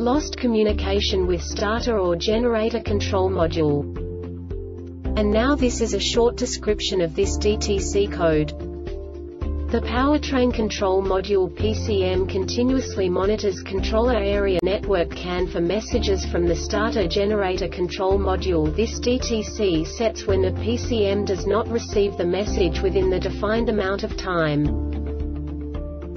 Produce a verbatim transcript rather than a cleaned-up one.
lost communication with starter or generator control module. And now this is a short description of this D T C code. The powertrain control module P C M continuously monitors controller area network C A N for messages from the starter generator control module. This D T C sets when the P C M does not receive the message within the defined amount of time.